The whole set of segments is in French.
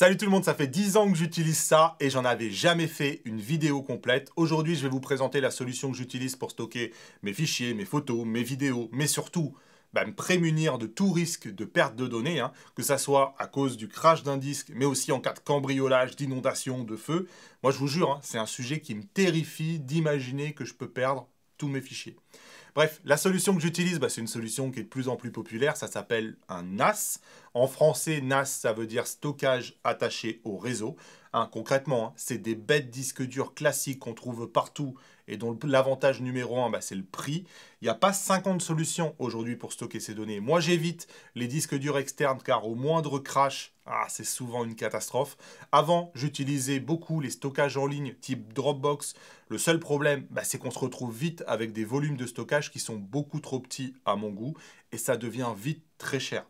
Salut tout le monde, ça fait 10 ans que j'utilise ça et j'en avais jamais fait une vidéo complète. Aujourd'hui, je vais vous présenter la solution que j'utilise pour stocker mes fichiers, mes photos, mes vidéos, mais surtout me prémunir de tout risque de perte de données, que ça soit à cause du crash d'un disque, mais aussi en cas de cambriolage, d'inondation, de feu. Moi, je vous jure, c'est un sujet qui me terrifie d'imaginer que je peux perdre tous mes fichiers. Bref, la solution que j'utilise, c'est une solution qui est de plus en plus populaire, ça s'appelle un NAS. En français, NAS, ça veut dire stockage attaché au réseau. Concrètement, c'est des bêtes disques durs classiques qu'on trouve partout et dont l'avantage numéro 1, c'est le prix. Il n'y a pas 50 solutions aujourd'hui pour stocker ces données. Moi, j'évite les disques durs externes car au moindre crash, c'est souvent une catastrophe. Avant, j'utilisais beaucoup les stockages en ligne type Dropbox. Le seul problème, c'est qu'on se retrouve vite avec des volumes de stockage qui sont beaucoup trop petits à mon goût et ça devient vite très cher.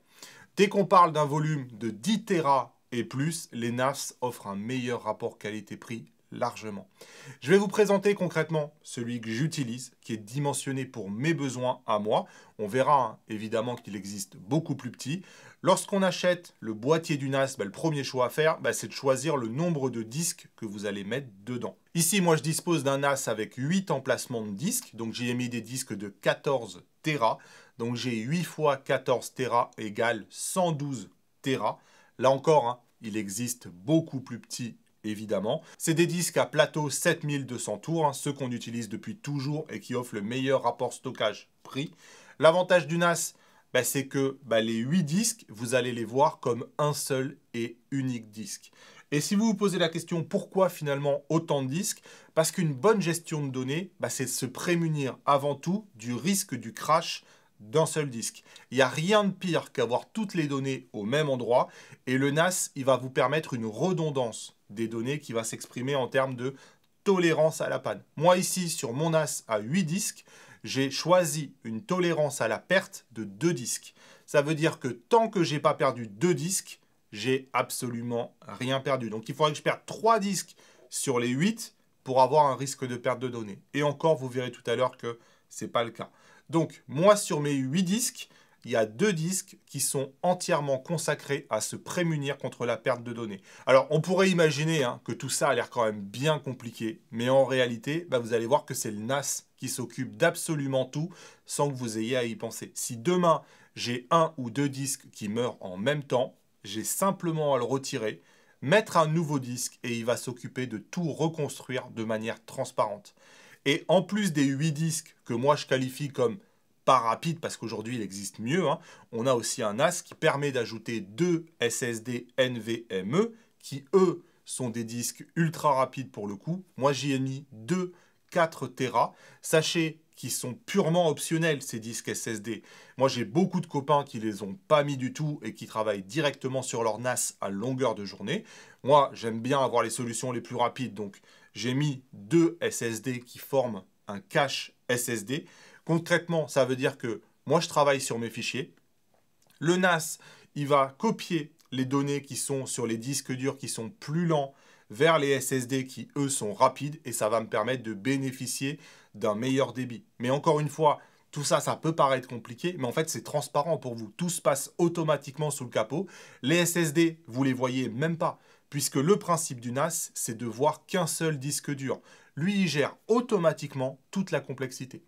Dès qu'on parle d'un volume de 10 Tera, et plus, les NAS offrent un meilleur rapport qualité-prix largement. Je vais vous présenter concrètement celui que j'utilise, qui est dimensionné pour mes besoins à moi. On verra évidemment qu'il existe beaucoup plus petit. Lorsqu'on achète le boîtier du NAS, le premier choix à faire, c'est de choisir le nombre de disques que vous allez mettre dedans. Ici, moi, je dispose d'un NAS avec 8 emplacements de disques. Donc, j'ai mis des disques de 14 Tera. Donc, j'ai 8 fois 14 Tera égale 112 Tera. Là encore, il existe beaucoup plus petit, évidemment. C'est des disques à plateau 7200 tours, ceux qu'on utilise depuis toujours et qui offrent le meilleur rapport stockage-prix. L'avantage du NAS, c'est que les 8 disques, vous allez les voir comme un seul et unique disque. Et si vous vous posez la question pourquoi finalement autant de disques, parce qu'une bonne gestion de données, c'est se prémunir avant tout du risque du crash d'un seul disque. Il n'y a rien de pire qu'avoir toutes les données au même endroit et le NAS, il va vous permettre une redondance des données qui va s'exprimer en termes de tolérance à la panne. Moi ici, sur mon NAS à 8 disques, j'ai choisi une tolérance à la perte de 2 disques. Ça veut dire que tant que j'ai pas perdu 2 disques, j'ai absolument rien perdu. Donc il faudrait que je perde 3 disques sur les 8 pour avoir un risque de perte de données. Et encore, vous verrez tout à l'heure que c'est pas le cas. Donc, moi, sur mes 8 disques, il y a 2 disques qui sont entièrement consacrés à se prémunir contre la perte de données. Alors, on pourrait imaginer que tout ça a l'air quand même bien compliqué, mais en réalité, vous allez voir que c'est le NAS qui s'occupe d'absolument tout sans que vous ayez à y penser. Si demain, j'ai un ou 2 disques qui meurent en même temps, j'ai simplement à le retirer, mettre un nouveau disque et il va s'occuper de tout reconstruire de manière transparente. Et en plus des 8 disques que moi je qualifie comme pas rapides parce qu'aujourd'hui il existe mieux, on a aussi un NAS qui permet d'ajouter 2 SSD NVMe qui eux sont des disques ultra rapides pour le coup. Moi j'y ai mis 2 4 Tera. Sachez qu'ils sont purement optionnels ces disques SSD. Moi j'ai beaucoup de copains qui les ont pas mis du tout et qui travaillent directement sur leur NAS à longueur de journée. Moi j'aime bien avoir les solutions les plus rapides donc j'ai mis 2 SSD qui forment un cache SSD. Concrètement, ça veut dire que moi, je travaille sur mes fichiers. Le NAS, il va copier les données qui sont sur les disques durs qui sont plus lents vers les SSD qui, eux, sont rapides et ça va me permettre de bénéficier d'un meilleur débit. Mais encore une fois, tout ça, ça peut paraître compliqué, mais en fait, c'est transparent pour vous. Tout se passe automatiquement sous le capot. Les SSD, vous les voyez même pas. Puisque le principe du NAS, c'est de voir qu'un seul disque dur. Lui, il gère automatiquement toute la complexité.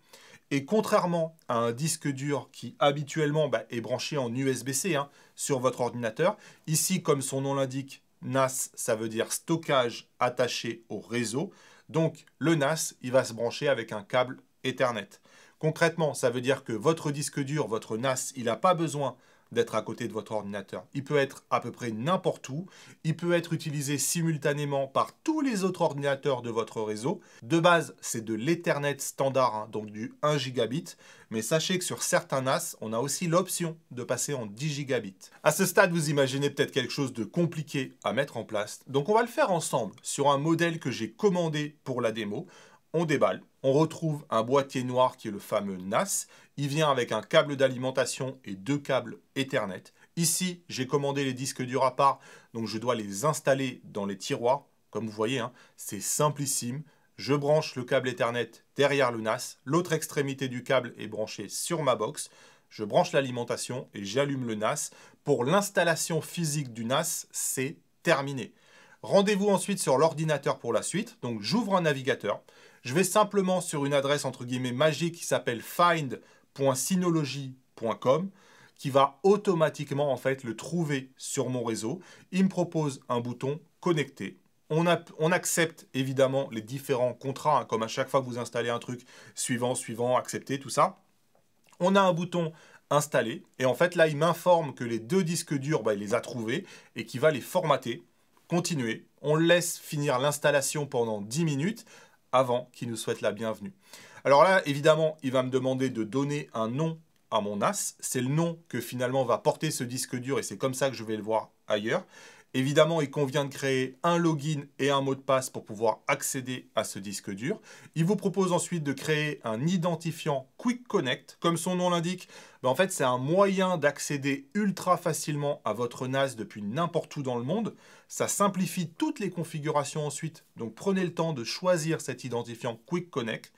Et contrairement à un disque dur qui habituellement est branché en USB-C sur votre ordinateur, ici, comme son nom l'indique, NAS, ça veut dire stockage attaché au réseau. Donc, le NAS, il va se brancher avec un câble Ethernet. Concrètement, ça veut dire que votre disque dur, votre NAS, il n'a pas besoin d'être à côté de votre ordinateur. Il peut être à peu près n'importe où. Il peut être utilisé simultanément par tous les autres ordinateurs de votre réseau. De base, c'est de l'Ethernet standard, donc du 1 gigabit. Mais sachez que sur certains NAS, on a aussi l'option de passer en 10 gigabits. À ce stade, vous imaginez peut-être quelque chose de compliqué à mettre en place. Donc, on va le faire ensemble sur un modèle que j'ai commandé pour la démo. On déballe, on retrouve un boîtier noir qui est le fameux NAS. Il vient avec un câble d'alimentation et 2 câbles Ethernet. Ici, j'ai commandé les disques durs à part, donc je dois les installer dans les tiroirs. Comme vous voyez, c'est simplissime. Je branche le câble Ethernet derrière le NAS. L'autre extrémité du câble est branchée sur ma box. Je branche l'alimentation et j'allume le NAS. Pour l'installation physique du NAS, c'est terminé. Rendez-vous ensuite sur l'ordinateur pour la suite. Donc j'ouvre un navigateur. Je vais simplement sur une adresse entre guillemets magique qui s'appelle find.synology.com qui va automatiquement en fait le trouver sur mon réseau. Il me propose un bouton connecter. On accepte évidemment les différents contrats, hein, comme à chaque fois que vous installez un truc, suivant, accepter, tout ça. On a un bouton installer et en fait là il m'informe que les deux disques durs, bah, il les a trouvés et qu'il va les formater. Continuer, on laisse finir l'installation pendant 10 minutes avant qu'il nous souhaite la bienvenue. Alors là, évidemment, il va me demander de donner un nom à mon NAS. C'est le nom que finalement va porter ce disque dur et c'est comme ça que je vais le voir ailleurs. Évidemment, il convient de créer un login et un mot de passe pour pouvoir accéder à ce disque dur. Il vous propose ensuite de créer un identifiant Quick Connect. Comme son nom l'indique, ben en fait, c'est un moyen d'accéder ultra facilement à votre NAS depuis n'importe où dans le monde. Ça simplifie toutes les configurations ensuite. Donc, prenez le temps de choisir cet identifiant Quick Connect.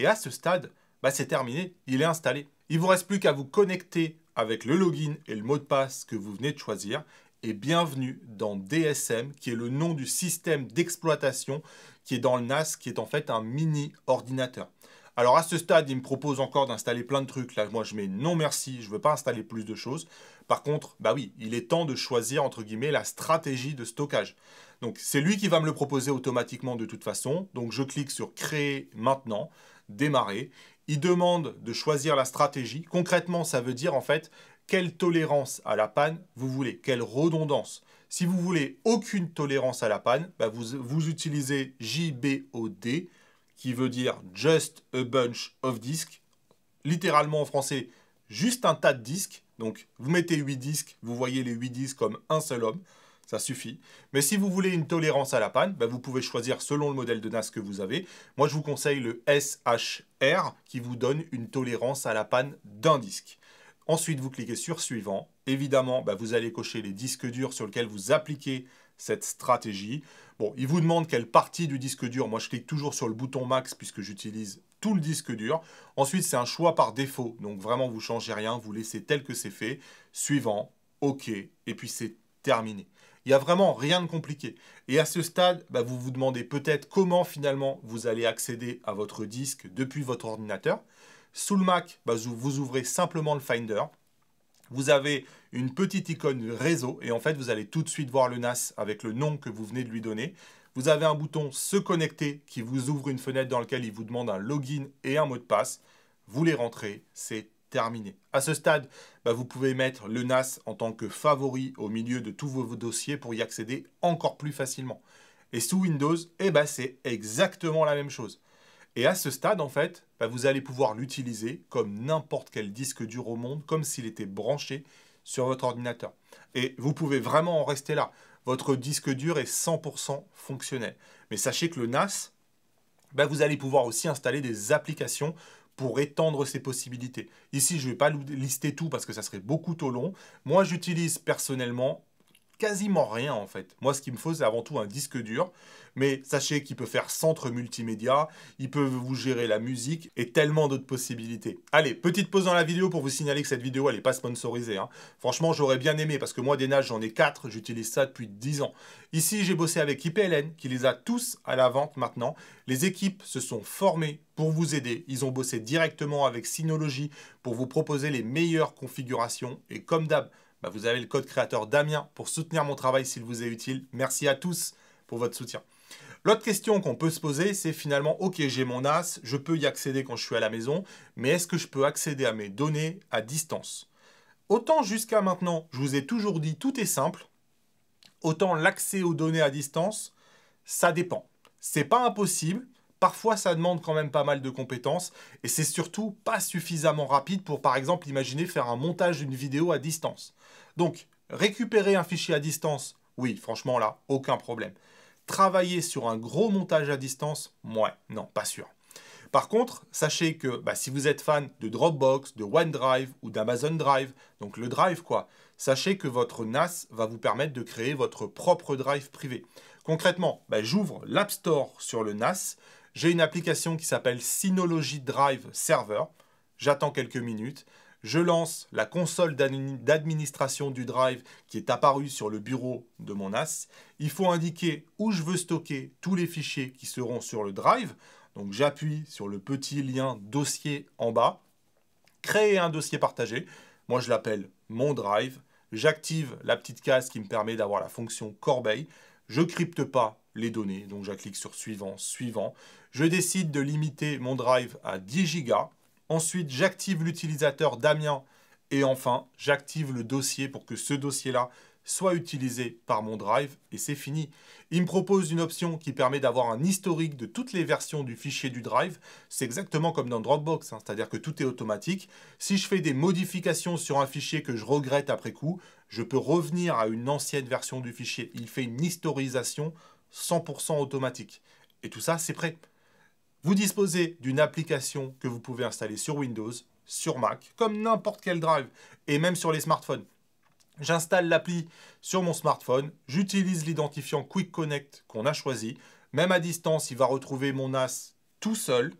Et à ce stade, ben c'est terminé, il est installé. Il ne vous reste plus qu'à vous connecter avec le login et le mot de passe que vous venez de choisir. Et bienvenue dans DSM, qui est le nom du système d'exploitation qui est dans le NAS, qui est en fait un mini ordinateur. Alors à ce stade, il me propose encore d'installer plein de trucs. Là, moi, je mets non merci, je ne veux pas installer plus de choses. Par contre, bah oui, il est temps de choisir, entre guillemets, la stratégie de stockage. Donc, c'est lui qui va me le proposer automatiquement de toute façon. Donc, je clique sur « Créer maintenant », « Démarrer ». Il demande de choisir la stratégie. Concrètement, ça veut dire, en fait, quelle tolérance à la panne vous voulez, quelle redondance. Si vous voulez aucune tolérance à la panne, bah vous utilisez JBOD, qui veut dire Just a Bunch of Discs. Littéralement en français, juste un tas de disques. Donc, vous mettez 8 disques, vous voyez les 8 disques comme un seul homme. Ça suffit. Mais si vous voulez une tolérance à la panne, bah vous pouvez choisir selon le modèle de NAS que vous avez. Moi, je vous conseille le SHR qui vous donne une tolérance à la panne d'un disque. Ensuite, vous cliquez sur « Suivant ». Évidemment, bah vous allez cocher les disques durs sur lesquels vous appliquez cette stratégie. Bon, il vous demande quelle partie du disque dur. Moi, je clique toujours sur le bouton « Max » puisque j'utilise tout le disque dur. Ensuite, c'est un choix par défaut. Donc, vraiment, vous ne changez rien. Vous laissez tel que c'est fait. « Suivant »,« OK ». Et puis, c'est terminé. Il n'y a vraiment rien de compliqué. Et à ce stade, bah vous vous demandez peut-être comment finalement vous allez accéder à votre disque depuis votre ordinateur. Sous le Mac, bah vous ouvrez simplement le Finder. Vous avez une petite icône réseau et en fait, vous allez tout de suite voir le NAS avec le nom que vous venez de lui donner. Vous avez un bouton « Se connecter » qui vous ouvre une fenêtre dans laquelle il vous demande un login et un mot de passe. Vous les rentrez, c'est terminé. À ce stade, bah vous pouvez mettre le NAS en tant que favori au milieu de tous vos dossiers pour y accéder encore plus facilement. Et sous Windows, eh bah c'est exactement la même chose. Et à ce stade, en fait, bah vous allez pouvoir l'utiliser comme n'importe quel disque dur au monde, comme s'il était branché sur votre ordinateur. Et vous pouvez vraiment en rester là. Votre disque dur est 100% fonctionnel. Mais sachez que le NAS, bah vous allez pouvoir aussi installer des applications pour étendre ses possibilités. Ici, je ne vais pas lister tout parce que ça serait beaucoup trop long. Moi, j'utilise personnellement quasiment rien en fait. Moi, ce qu'il me faut, c'est avant tout un disque dur. Mais sachez qu'il peut faire centre multimédia, il peut vous gérer la musique et tellement d'autres possibilités. Allez, petite pause dans la vidéo pour vous signaler que cette vidéo, elle n'est pas sponsorisée. Hein. Franchement, j'aurais bien aimé parce que moi, des NAS, j'en ai 4. J'utilise ça depuis 10 ans. Ici, j'ai bossé avec IPLN qui les a tous à la vente maintenant. Les équipes se sont formées pour vous aider. Ils ont bossé directement avec Synology pour vous proposer les meilleures configurations. Et comme d'hab, bah vous avez le code créateur Damien pour soutenir mon travail s'il vous est utile. Merci à tous pour votre soutien. L'autre question qu'on peut se poser, c'est finalement, ok, j'ai mon NAS, je peux y accéder quand je suis à la maison, mais est-ce que je peux accéder à mes données à distance? Autant jusqu'à maintenant, je vous ai toujours dit, tout est simple, autant l'accès aux données à distance, ça dépend. C'est pas impossible. Parfois, ça demande quand même pas mal de compétences et c'est surtout pas suffisamment rapide pour, par exemple, imaginer faire un montage d'une vidéo à distance. Donc, récupérer un fichier à distance, oui, franchement, là, aucun problème. Travailler sur un gros montage à distance, ouais, non, pas sûr. Par contre, sachez que bah, si vous êtes fan de Dropbox, de OneDrive ou d'Amazon Drive, donc le Drive quoi, sachez que votre NAS va vous permettre de créer votre propre Drive privé. Concrètement, bah, j'ouvre l'App Store sur le NAS. J'ai une application qui s'appelle Synology Drive Server. J'attends quelques minutes. Je lance la console d'administration du drive qui est apparue sur le bureau de mon NAS. Il faut indiquer où je veux stocker tous les fichiers qui seront sur le drive. Donc j'appuie sur le petit lien dossier en bas. Créer un dossier partagé. Moi, je l'appelle mon drive. J'active la petite case qui me permet d'avoir la fonction corbeille. Je ne crypte pas les données, donc je clique sur suivant, suivant. Je décide de limiter mon drive à 10 Go. Ensuite, j'active l'utilisateur Damien et enfin, j'active le dossier pour que ce dossier-là soit utilisé par mon drive et c'est fini. Il me propose une option qui permet d'avoir un historique de toutes les versions du fichier du drive. C'est exactement comme dans Dropbox, hein, c'est-à-dire que tout est automatique. Si je fais des modifications sur un fichier que je regrette après coup, je peux revenir à une ancienne version du fichier. Il fait une historisation 100% automatique. Et tout ça, c'est prêt. Vous disposez d'une application que vous pouvez installer sur Windows, sur Mac, comme n'importe quel drive, et même sur les smartphones. J'installe l'appli sur mon smartphone, j'utilise l'identifiant Quick Connect qu'on a choisi. Même à distance, il va retrouver mon NAS tout seul.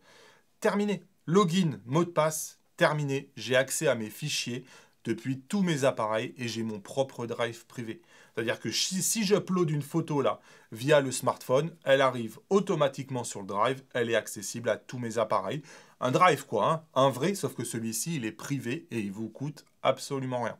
Terminé. Login, mot de passe, terminé. J'ai accès à mes fichiers depuis tous mes appareils et j'ai mon propre drive privé. C'est-à-dire que si j'upload une photo là via le smartphone, elle arrive automatiquement sur le drive, elle est accessible à tous mes appareils. Un drive quoi, hein, un vrai, sauf que celui-ci, il est privé et il vous coûte absolument rien.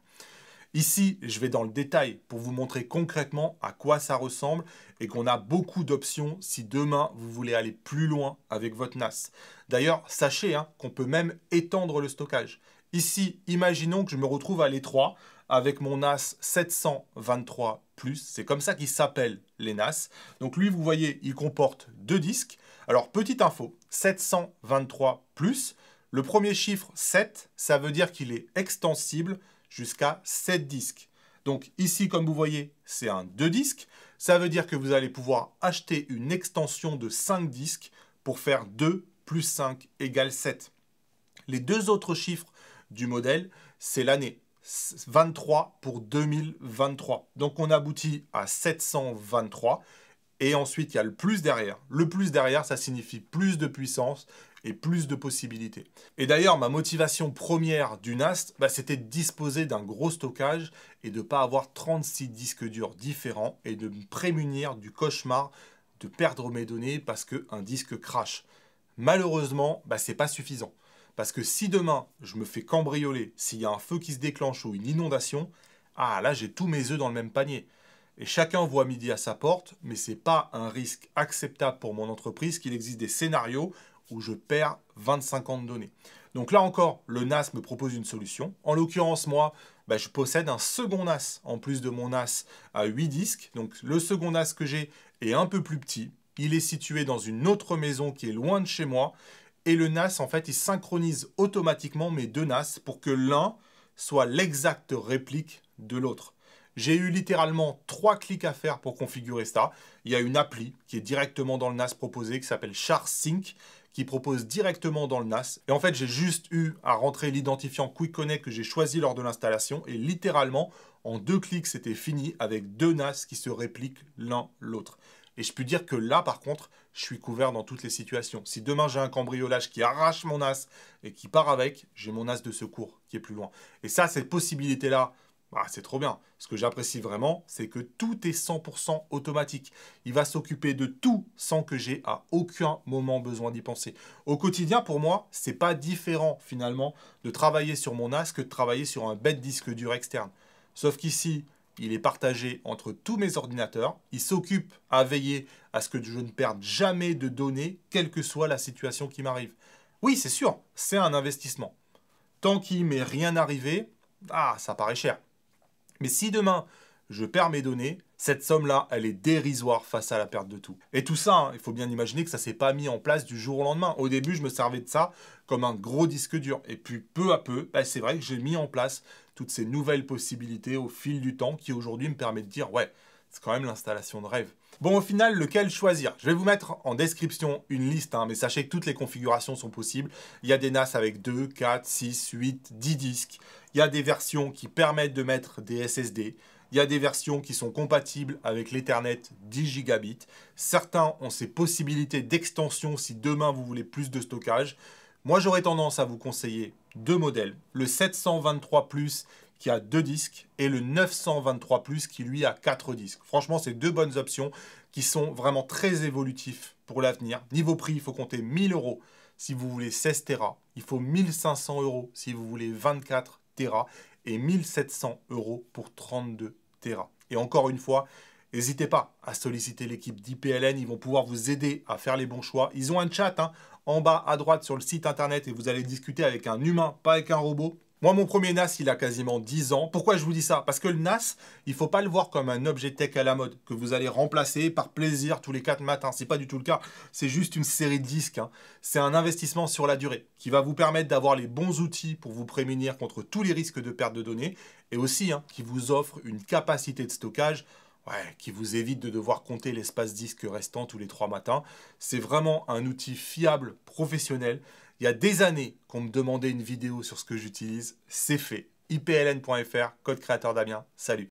Ici, je vais dans le détail pour vous montrer concrètement à quoi ça ressemble et qu'on a beaucoup d'options si demain, vous voulez aller plus loin avec votre NAS. D'ailleurs, sachez hein, qu'on peut même étendre le stockage. Ici, imaginons que je me retrouve à l'étroit avec mon NAS 723+. C'est comme ça qu'ils s'appellent les NAS. Donc lui, vous voyez, il comporte 2 disques. Alors, petite info, 723+. Le premier chiffre, 7, ça veut dire qu'il est extensible jusqu'à 7 disques. Donc ici, comme vous voyez, c'est un 2 disques. Ça veut dire que vous allez pouvoir acheter une extension de 5 disques pour faire 2 + 5 = 7. Les 2 autres chiffres du modèle, c'est l'année. 23 pour 2023. Donc on aboutit à 723. Et ensuite, il y a le plus derrière. Le plus derrière, ça signifie plus de puissance et plus de possibilités. Et d'ailleurs, ma motivation première du NAS, c'était de disposer d'un gros stockage et de ne pas avoir 36 disques durs différents et de me prémunir du cauchemar de perdre mes données parce qu'un disque crache. Malheureusement, ce n'est pas suffisant. Parce que si demain, je me fais cambrioler, s'il y a un feu qui se déclenche ou une inondation, ah là, j'ai tous mes œufs dans le même panier. Et chacun voit midi à sa porte, mais ce n'est pas un risque acceptable pour mon entreprise qu'il existe des scénarios où je perds 25 ans de données. Donc là encore, le NAS me propose une solution. En l'occurrence, moi, je possède un second NAS, en plus de mon NAS à 8 disques. Donc le second NAS que j'ai est un peu plus petit. Il est situé dans une autre maison qui est loin de chez moi. Et le NAS, en fait, il synchronise automatiquement mes 2 NAS pour que l'un soit l'exacte réplique de l'autre. J'ai eu littéralement 3 clics à faire pour configurer ça. Il y a une appli qui est directement dans le NAS proposé qui s'appelle SharSync, qui propose directement dans le NAS. Et en fait, j'ai juste eu à rentrer l'identifiant Quick Connect que j'ai choisi lors de l'installation. Et littéralement, en 2 clics, c'était fini avec 2 NAS qui se répliquent l'un l'autre. Et je peux dire que là, par contre, je suis couvert dans toutes les situations. Si demain, j'ai un cambriolage qui arrache mon NAS et qui part avec, j'ai mon NAS de secours qui est plus loin. Et ça, cette possibilité-là, c'est trop bien. Ce que j'apprécie vraiment, c'est que tout est 100% automatique. Il va s'occuper de tout sans que j'ai à aucun moment besoin d'y penser. Au quotidien, pour moi, c'est pas différent finalement de travailler sur mon NAS que de travailler sur un bête disque dur externe. Sauf qu'ici, il est partagé entre tous mes ordinateurs. Il s'occupe à veiller à ce que je ne perde jamais de données, quelle que soit la situation qui m'arrive. Oui, c'est sûr, c'est un investissement. Tant qu'il m'est rien arrivé, ça paraît cher. Mais si demain, je perds mes données, cette somme-là, elle est dérisoire face à la perte de tout. Et tout ça, il faut bien imaginer que ça ne s'est pas mis en place du jour au lendemain. Au début, je me servais de ça comme un gros disque dur. Et puis, peu à peu, c'est vrai que j'ai mis en place toutes ces nouvelles possibilités au fil du temps qui, aujourd'hui, me permettent de dire « Ouais, c'est quand même l'installation de rêve ». Bon, au final, lequel choisir? Je vais vous mettre en description une liste, mais sachez que toutes les configurations sont possibles. Il y a des NAS avec 2, 4, 6, 8, 10 disques. Il y a des versions qui permettent de mettre des SSD. Il y a des versions qui sont compatibles avec l'Ethernet 10 gigabits. Certains ont ces possibilités d'extension si demain vous voulez plus de stockage. Moi, j'aurais tendance à vous conseiller deux modèles, le 723+, qui a 2 disques, et le 923+, qui lui a 4 disques. Franchement, c'est deux bonnes options qui sont vraiment très évolutifs pour l'avenir. Niveau prix, il faut compter 1000 € si vous voulez 16 Tera, il faut 1500 € si vous voulez 24 Tera, et 1700 € pour 32 Tera. Et encore une fois, n'hésitez pas à solliciter l'équipe d'IPLN, ils vont pouvoir vous aider à faire les bons choix. Ils ont un chat en bas à droite sur le site internet et vous allez discuter avec un humain, pas avec un robot. Moi, mon premier NAS, il a quasiment 10 ans. Pourquoi je vous dis ça? Parce que le NAS, il ne faut pas le voir comme un objet tech à la mode que vous allez remplacer par plaisir tous les 4 matins. Ce n'est pas du tout le cas. C'est juste une série de disques. C'est un investissement sur la durée qui va vous permettre d'avoir les bons outils pour vous prémunir contre tous les risques de perte de données et aussi qui vous offre une capacité de stockage qui vous évite de devoir compter l'espace disque restant tous les 3 matins. C'est vraiment un outil fiable, professionnel. Il y a des années qu'on me demandait une vidéo sur ce que j'utilise. C'est fait. IPLN.fr, code créateur Damien. Salut.